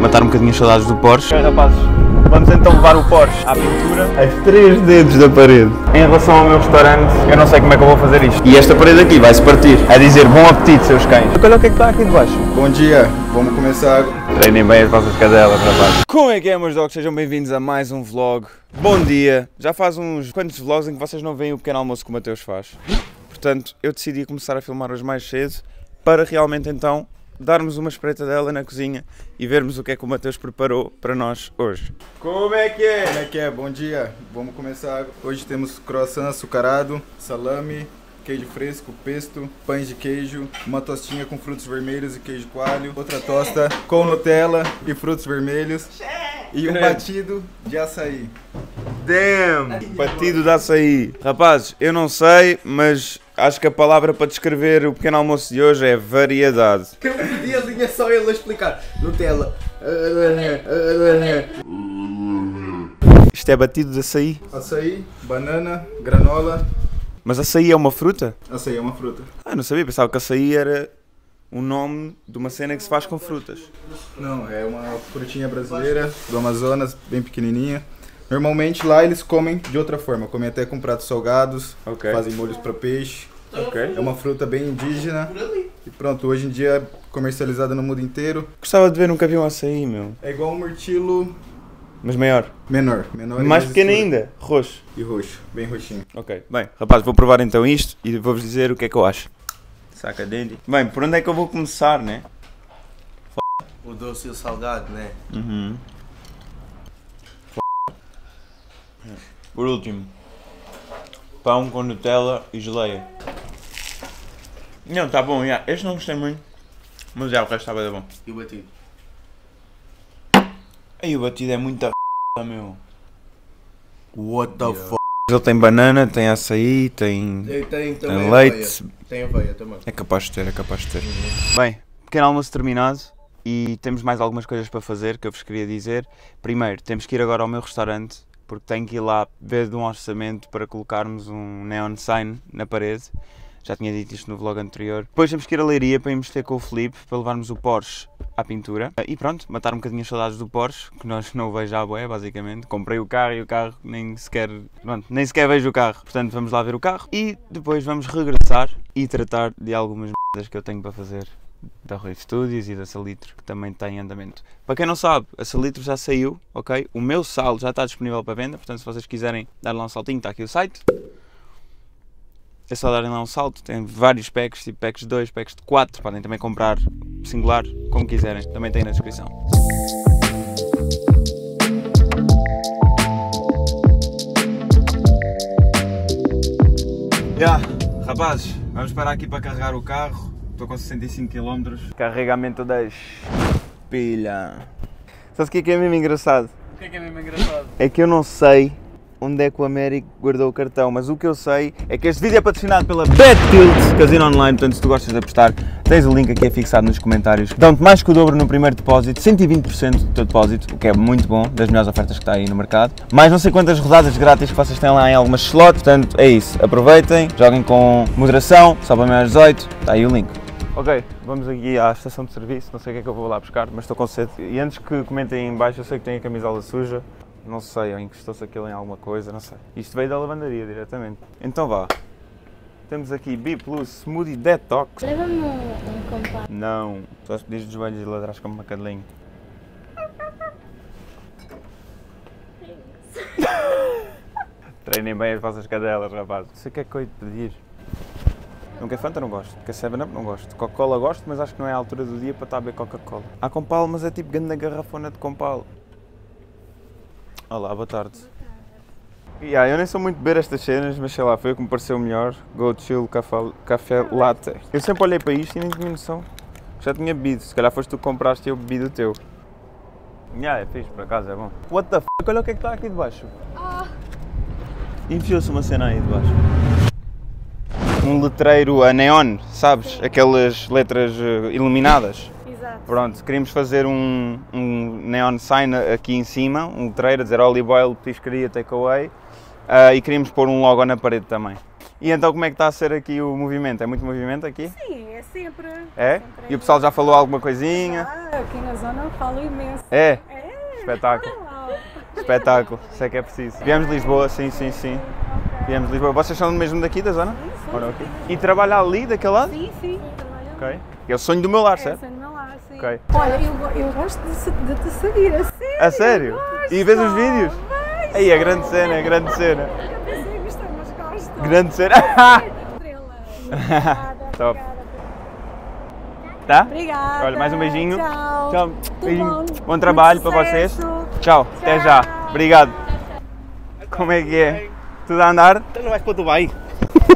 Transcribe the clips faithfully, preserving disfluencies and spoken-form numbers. matar um bocadinho as saudades do Porsche. Bem, rapazes, vamos então levar o Porsche à pintura, a três dedos da parede. Em relação ao meu restaurante, eu não sei como é que eu vou fazer isto. E esta parede aqui vai-se partir, a dizer bom apetite, seus cães. Olha o que é que está aqui de baixo. Bom dia, vamos começar. Treinem bem as vossas cadelas, rapazes. Como é que é, meus dogs? Sejam bem-vindos a mais um vlog. Bom dia. Já faz uns quantos vlogs em que vocês não veem o pequeno almoço que o Mateus faz. Portanto, eu decidi começar a filmar hoje mais cedo, para realmente então darmos uma espreita dela na cozinha e vermos o que é que o Mateus preparou para nós hoje. Como é que é? Como é que é? Bom dia. Vamos começar. Hoje temos croissant açucarado, salame, queijo fresco, pesto, pães de queijo, uma tostinha com frutos vermelhos e queijo coalho, outra tosta com Nutella e frutos vermelhos e um batido de açaí. Damn! Batido de açaí. Rapazes, eu não sei, mas acho que a palavra para descrever o pequeno almoço de hoje é variedade. Eu pedi a linha só ele a explicar. Nutella. Isto é batido de açaí. Açaí, banana, granola. Mas açaí é uma fruta? Açaí é uma fruta. Ah, não sabia, pensava que açaí era o nome de uma cena que se faz com frutas. Não, é uma frutinha brasileira do Amazonas, bem pequenininha. Normalmente lá eles comem de outra forma, comem até com pratos salgados, okay. Fazem molhos para peixe, okay. É uma fruta bem indígena e pronto, hoje em dia é comercializada no mundo inteiro. Gostava de ver, nunca vi um açaí, meu. É igual um mirtilo... Mas maior? Menor. Menor mais pequeno ainda? Roxo? E roxo, bem roxinho. Ok, bem, rapaz, vou provar então isto e vou-vos dizer o que é que eu acho. Saca dele. Bem, por onde é que eu vou começar, né? F... O doce e o salgado, né? Uhum. Por último, pão com Nutella e geleia. Não, tá bom, já. Este não gostei muito, mas já o resto estava bom. E o batido? Aí o batido é muita f***, meu. What the yeah. f***? Ele tem banana, tem açaí, tem, tem, tem, tem também leite. Aveia. Tem aveia também. É capaz de ter, é capaz de ter. Uhum. Bem, pequeno almoço terminado. E temos mais algumas coisas para fazer que eu vos queria dizer. Primeiro, temos que ir agora ao meu restaurante, porque tenho que ir lá ver de um orçamento para colocarmos um neon sign na parede. Já tinha dito isto no vlog anterior. Depois temos que ir à Leiria para irmos ter com o Felipe, para levarmos o Porsche à pintura. E pronto, matar um bocadinho as saudades do Porsche, que nós não o vejo à boé, basicamente. Comprei o carro e o carro nem sequer... Pronto, nem sequer vejo o carro. Portanto, vamos lá ver o carro. E depois vamos regressar e tratar de algumas merdas que eu tenho para fazer. Da Ruivostudios e da Salitro, que também está em andamento. Para quem não sabe, a Salitro já saiu, ok? O meu sal já está disponível para venda, portanto se vocês quiserem dar lá um saltinho, está aqui o site. É só darem lá um salto, tem vários packs, tipo packs de dois, packs de quatro, podem também comprar singular, como quiserem, também tem na descrição. Já, yeah, rapazes, vamos parar aqui para carregar o carro. Estou com sessenta e cinco quilômetros. Carregamento das pilhas. Sabe o que é que é mesmo engraçado? O que é que é mesmo engraçado? É que eu não sei onde é que o Américo guardou o cartão, mas o que eu sei é que este vídeo é patrocinado pela BadTilt Casino Online, portanto se tu gostas de apostar, tens o link aqui afixado nos comentários. Dão-te mais que o dobro no primeiro depósito, cento e vinte por cento do teu depósito, o que é muito bom, das melhores ofertas que está aí no mercado. Mais não sei quantas rodadas grátis que vocês têm lá em algumas slots, portanto é isso, aproveitem, joguem com moderação, só para maiores dezoito, está aí o link. Ok, vamos aqui à estação de serviço, não sei o que é que eu vou lá buscar, mas estou com sede. E antes que comentem aí em baixo, eu sei que tem a camisola suja, não sei, ou encostou-se aquilo em alguma coisa, não sei. Isto veio da lavandaria diretamente. Então vá, temos aqui B Plus Smoothie Detox. Leva-me um Compal. Não, só se pedires de joelhos e ladras como uma cadelinha. Treinem bem as vossas cadelas, rapaz. Não sei o que é que eu ia te pedir. Um Kefanta não gosto, que a sete up não gosto, Coca-Cola gosto, mas acho que não é a altura do dia para estar a beber Coca-Cola. Há Compal, mas é tipo grande garrafona de Compal. Olá, boa tarde. Boa tarde. Yeah, eu nem sou muito beber estas cenas, mas sei lá, foi o que me pareceu melhor. Go Chill Café, Café Latte. Eu sempre olhei para isto e nem tinha noção. Já tinha bebido, se calhar foste tu que compraste e eu bebi do teu. Yeah, é fixe, por acaso é bom. What the f***, olha o que é que está aqui de baixo. Oh. Enfiou-se uma cena aí de baixo. Um letreiro a neon, sabes? Sim. Aquelas letras uh, iluminadas. Exato. Pronto, queríamos fazer um, um neon sign aqui em cima, um letreiro a dizer olive oil, petiscaria, takeaway, uh, e queríamos pôr um logo na parede também. E então como é que está a ser aqui o movimento? É muito movimento aqui? Sim, é sempre. É? Sempre e é. O pessoal já falou alguma coisinha? Ah, aqui na zona eu falo imenso. É? É. Espetáculo. É. Espetáculo, isso é que é preciso. Viemos de Lisboa, sim, sim, sim. Okay. Viemos de Lisboa. Vocês são mesmo daqui da zona? Sim, sim. Ora, okay. E trabalhar ali, daquele lado? Sim, sim. Ok. É o sonho do meu lar, é, certo? É o sonho do meu lar, sim. Okay. Olha, eu, eu gosto de, de te seguir, a sério. A sério? Gosto. E vês os vídeos? Vejo. Aí, é grande cena, é grande cena. Grande ser. Estrela. Top. Tá? Obrigada. Olha, mais um beijinho. Tchau. Tchau. Beijinho. Bom trabalho para vocês. Tchau. Tchau. Até já. Obrigado. Como é que é? Tudo a andar? Então não vais para o Dubai?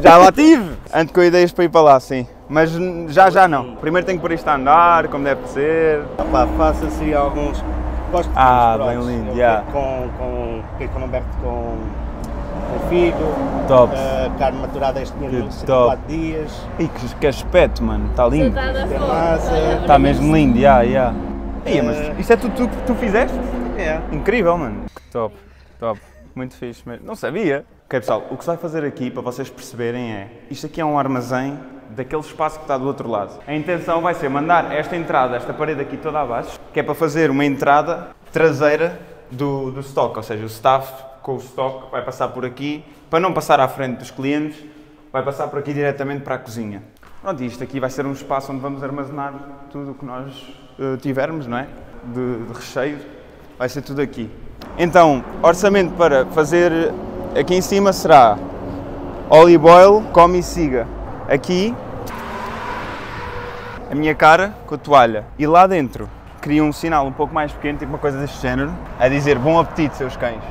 Já lá tive. Ando com ideias para ir para lá, sim. Mas já, já não. Primeiro tenho que pôr isto a andar, como deve ser. Opa, faça-se alguns... Gosto de ah, bem lindo. Yeah. Com, com, com, com... o filho, top. Uh, carne maturada este mês de quatro dias. E que, que aspecto, mano, está lindo. Está mesmo lindo, já, yeah, já. Yeah. Uh, mas isto é tudo que tu, tu fizeste? É. Yeah. Incrível, mano. Top, top, muito fixe mesmo. Não sabia. Ok pessoal, o que se vai fazer aqui, para vocês perceberem, é... Isto aqui é um armazém daquele espaço que está do outro lado. A intenção vai ser mandar esta entrada, esta parede aqui toda abaixo, que é para fazer uma entrada traseira do, do stock, ou seja, o staff com o stock vai passar por aqui, para não passar à frente dos clientes, vai passar por aqui diretamente para a cozinha. Pronto, isto aqui vai ser um espaço onde vamos armazenar tudo o que nós uh, tivermos, não é? De, de recheio, vai ser tudo aqui. Então, orçamento para fazer aqui em cima será olive oil, come e siga. Aqui, a minha cara com a toalha. E lá dentro, cria um sinal um pouco mais pequeno, tipo uma coisa deste género, a dizer bom apetite, seus cães.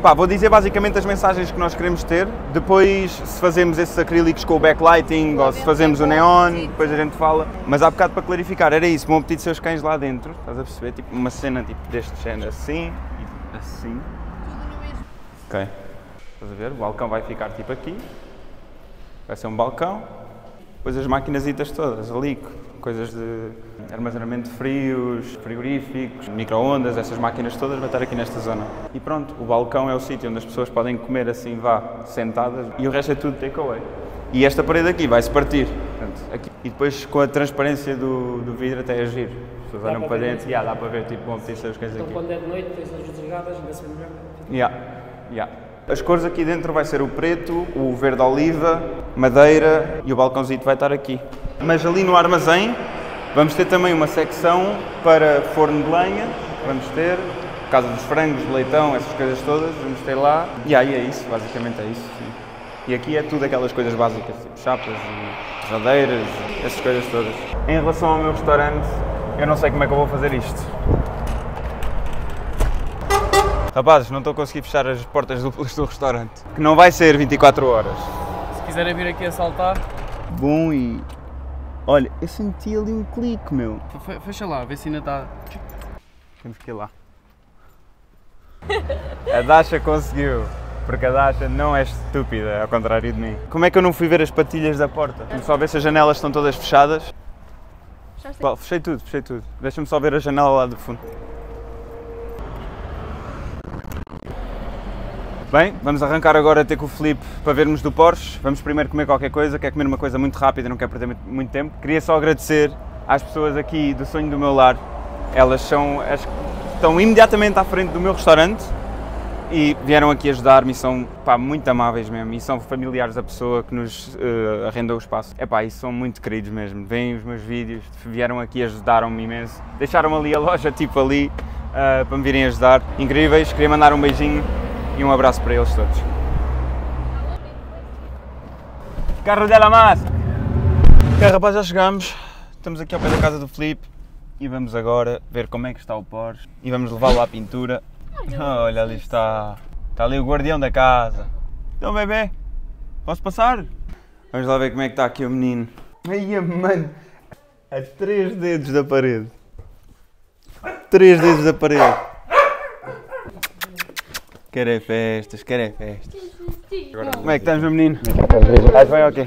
Pá, vou dizer basicamente as mensagens que nós queremos ter, depois se fazemos esses acrílicos com o backlighting ou se fazemos o neon, depois a gente fala. Mas há bocado para clarificar, era isso, bom apetite seus cães lá dentro, estás a perceber? Tipo uma cena tipo deste género, assim e assim. Tudo no mesmo. Ok, estás a ver? O balcão vai ficar tipo aqui, vai ser um balcão, depois as maquinasitas todas ali, coisas de armazenamento de frios, frigoríficos, micro-ondas, essas máquinas todas vão estar aqui nesta zona. E pronto, o balcão é o sítio onde as pessoas podem comer assim, vá, sentadas, e o resto é tudo takeaway. E esta parede aqui vai-se partir, portanto, aqui. E depois com a transparência do, do vidro até agir. As pessoas olham para dentro e dá para ver, tipo, como tem as coisas aqui. Então quando é de noite, tens as luzes ligadas, vê-se melhor. Yeah, yeah. As cores aqui dentro vai ser o preto, o verde oliva, madeira e o balcãozinho vai estar aqui. Mas ali no armazém vamos ter também uma secção para forno de lenha, vamos ter, casa dos frangos, leitão, essas coisas todas, vamos ter lá. E aí é isso, basicamente é isso. Sim. E aqui é tudo aquelas coisas básicas, tipo chapas, e radeiras, essas coisas todas. Em relação ao meu restaurante, eu não sei como é que eu vou fazer isto. Rapazes, não estou a conseguir fechar as portas duplas do restaurante, que não vai ser vinte e quatro horas. Se quiserem vir aqui assaltar... Bom e... Olha, eu senti ali um clique, meu. Fecha lá, vê se ainda está... Temos que ir lá. A Dasha conseguiu, porque a Dasha não é estúpida, ao contrário de mim. Como é que eu não fui ver as patilhas da porta? Vamos só ver se as janelas estão todas fechadas. Fechaste? Bom, fechei tudo, fechei tudo. Deixa-me só ver a janela lá do fundo. Bem, vamos arrancar agora a ter com o Filipe para vermos do Porsche. Vamos primeiro comer qualquer coisa, quero comer uma coisa muito rápida, não quero perder muito, muito tempo. Queria só agradecer às pessoas aqui do Sonho do Meu Lar. Elas são as que estão imediatamente à frente do meu restaurante e vieram aqui ajudar-me e são pá, muito amáveis mesmo e são familiares da pessoa que nos uh, arrendou o espaço. É pá, e são muito queridos mesmo, veem os meus vídeos, vieram aqui, ajudaram-me imenso. Deixaram ali a loja tipo ali uh, para me virem ajudar. Incríveis, queria mandar um beijinho e um abraço para eles todos. Carro dela massa! Ok, rapaz, já chegámos. Estamos aqui ao pé da casa do Filipe e vamos agora ver como é que está o Porsche e vamos levá-lo à pintura. Oh, olha, ali está. Está ali o guardião da casa. Então, bebê, posso passar? Vamos lá ver como é que está aqui o menino. Ai, mano! A três dedos da parede. Três dedos da parede. Quer é festas, quer é festas. Agora, como é que estás, meu menino? Estás bem ou quê?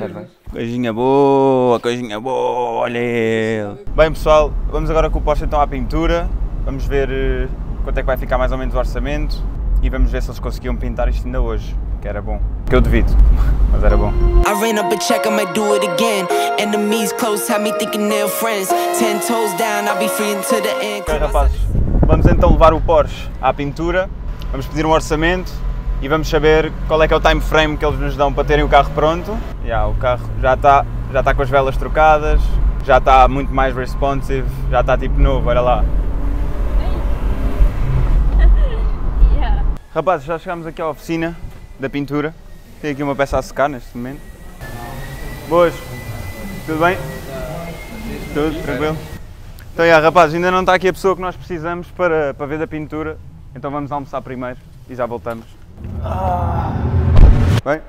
Coisinha boa, coisinha boa, olha ele. Bem pessoal, vamos agora com o Porsche então à pintura. Vamos ver quanto é que vai ficar mais ou menos o orçamento e vamos ver se eles conseguiam pintar isto ainda hoje. que era bom. Que eu devido, mas era bom. I ran up a check, I might do it again. Enemies close, had me thinking they're friends. Ten toes down, I'll be free until the end. Ok, rapazes, vamos então levar o Porsche à pintura, vamos pedir um orçamento e vamos saber qual é que é o time frame que eles nos dão para terem o carro pronto. Yeah, o carro já está já tá com as velas trocadas, já está muito mais responsive, já está tipo novo, olha lá. Yeah. Rapazes, já chegámos aqui à oficina da pintura, tem aqui uma peça a secar neste momento. Boas, tudo bem? Tudo, tranquilo? Então, yeah, rapazes, ainda não está aqui a pessoa que nós precisamos para, para ver da pintura, então vamos almoçar primeiro e já voltamos. Ah. Bem,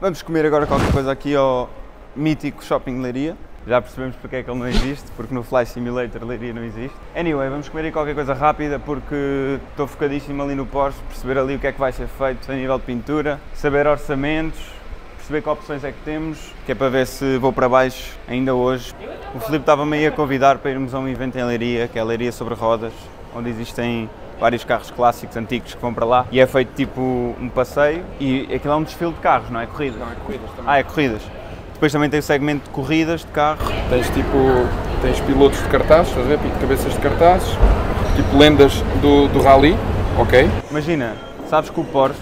vamos comer agora qualquer coisa aqui ao mítico Shopping Leiria. Já percebemos porque é que ele não existe, porque no Fly Simulator Leiria não existe. Anyway, vamos comer aí qualquer coisa rápida porque estou focadíssimo ali no Porsche, perceber ali o que é que vai ser feito a nível de pintura, saber orçamentos, perceber que opções é que temos, que é para ver se vou para baixo ainda hoje. O Filipe estava-me aí a convidar para irmos a um evento em Leiria, que é a Leiria sobre Rodas, onde existem vários carros clássicos, antigos, que vão para lá e é feito tipo um passeio e aquilo é um desfile de carros, não é? Corridas? Não, é corridas também. Ah, é corridas. Depois também tem o segmento de corridas de carro. Tens tipo, tens pilotos de cartaz, estás a ver? Cabeças de cartaz, tipo lendas do, do rally, ok? Imagina, sabes que o Porsche,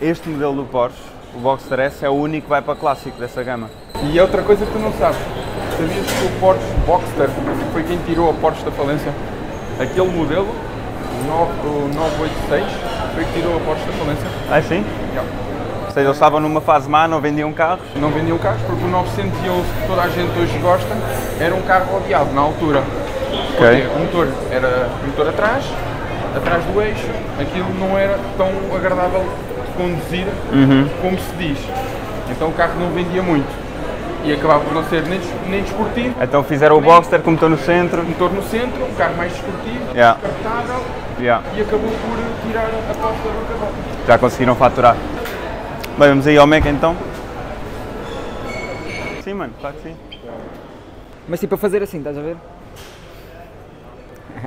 este modelo do Porsche, o Boxster S, é o único que vai para clássico dessa gama. E outra coisa que tu não sabes, sabias que o Porsche Boxster foi quem tirou a Porsche da falência? Aquele modelo, o nove oito seis, foi que tirou a Porsche da falência. Ah, sim? Yeah. Ou seja, eles estavam numa fase má, não vendiam carros? Não vendiam carros porque o novecentos e onze, que toda a gente hoje gosta, era um carro odiado na altura. Okay. O motor era motor atrás, atrás do eixo, aquilo não era tão agradável de conduzir, uhum, como se diz. Então o carro não vendia muito e acabava por não ser nem, nem desportivo. Então fizeram o Boxster com o motor no centro? Motor no centro, um carro mais desportivo, yeah, descartável, yeah, e acabou por tirar a Porsche da bancarrota. Já conseguiram faturar? Bem, vamos aí ao Mac então? Sim, mano, claro que sim. Mas tipo a fazer assim, estás a ver?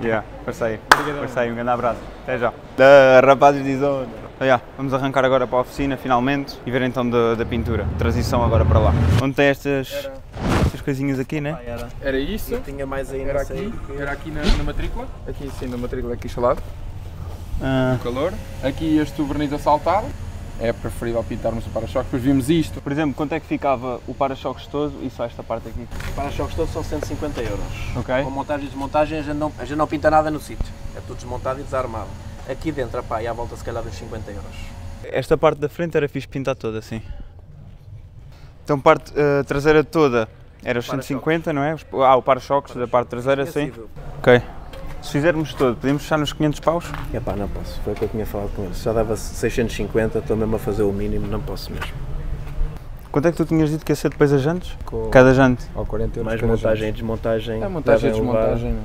Yeah, força aí, força aí, um grande abraço. Até já. Uh, rapazes de zona. Ah, yeah, vamos arrancar agora para a oficina, finalmente, e ver então da, da pintura. Transição agora para lá. Onde tem estas, era... estas coisinhas aqui, né? Ah, era. Era isso. Eu tinha mais ainda. Era aqui, porque... era aqui na, na matrícula. Aqui sim, na matrícula, aqui instalado. Ah. O calor. Aqui este verniz a saltar. É preferível pintarmos o para-choques, depois vimos isto. Por exemplo, quanto é que ficava o para-choques todo e só esta parte aqui? O para-choques todo são cento e cinquenta euros. Okay. Com montagem e desmontagem a gente, não, a gente não pinta nada no sítio. É tudo desmontado e desarmado. Aqui dentro, apá, e à volta se calhar dos cinquenta euros. Esta parte da frente era fixe pintar toda assim. Então parte uh, traseira toda era os cento e cinquenta, não é? Ah, o para-choques da parte traseira, sim. Ok. Se fizermos todo, podemos fechar nos quinhentos paus? É pá, não posso, foi o que eu tinha falado com ele. Já dava seiscentos e cinquenta, estou mesmo a fazer o mínimo, não posso mesmo. Quanto é que tu tinhas dito que ia ser depois a jantes? Com... Cada jante? Ou quarenta euros. Mais montagem e desmontagem. É montagem e desmontagem.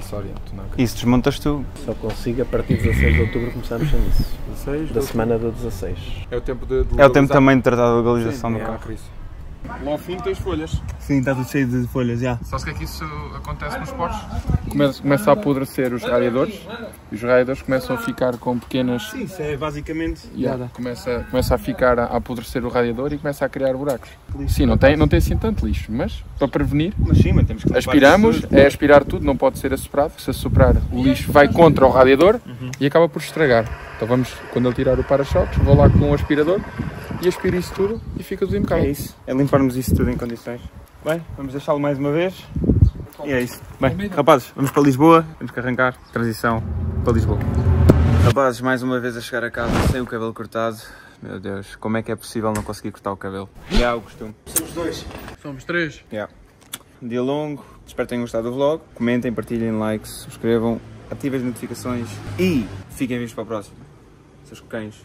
Isso oriento, não é? Isso desmontas tu? Só consigo a partir de dezasseis de outubro começarmos nisso. dezasseis? Da semana do dezasseis. É o tempo de, de é o tempo também de tratar a legalização, sim, do é, carro. Lá ao fundo tens folhas. Sim, está tudo cheio de folhas, já. Sabes o que é que isso acontece nos Porsches? Começa, começa a apodrecer os radiadores e os radiadores começam a ficar com pequenas... Sim, isso é basicamente... Yeah. Começa, começa a ficar a apodrecer o radiador e começa a criar buracos. Lixo. Sim, não tem, não tem assim tanto lixo, mas para prevenir... Mas sim, mas temos que... Aspiramos, é aspirar tudo, não pode ser assoprado. Se assoprar, o lixo vai contra o radiador, uhum, e acaba por estragar. Então vamos, quando ele tirar o para-choques, vou lá com o aspirador e aspiro isso tudo e fica tudo impecável. É isso, é limparmos isso tudo em condições. Bem, vamos deixá-lo mais uma vez e é isso. Bem, rapazes, vamos para Lisboa, temos que arrancar, transição para Lisboa. Rapazes, mais uma vez a chegar a casa sem o cabelo cortado. Meu Deus, como é que é possível não conseguir cortar o cabelo? Já é o costume. Somos dois. Somos três. Yeah. Dia longo, espero que tenham gostado do vlog. Comentem, partilhem, likes, subscrevam, ativem as notificações e fiquem vivos para a próxima. Seus cães.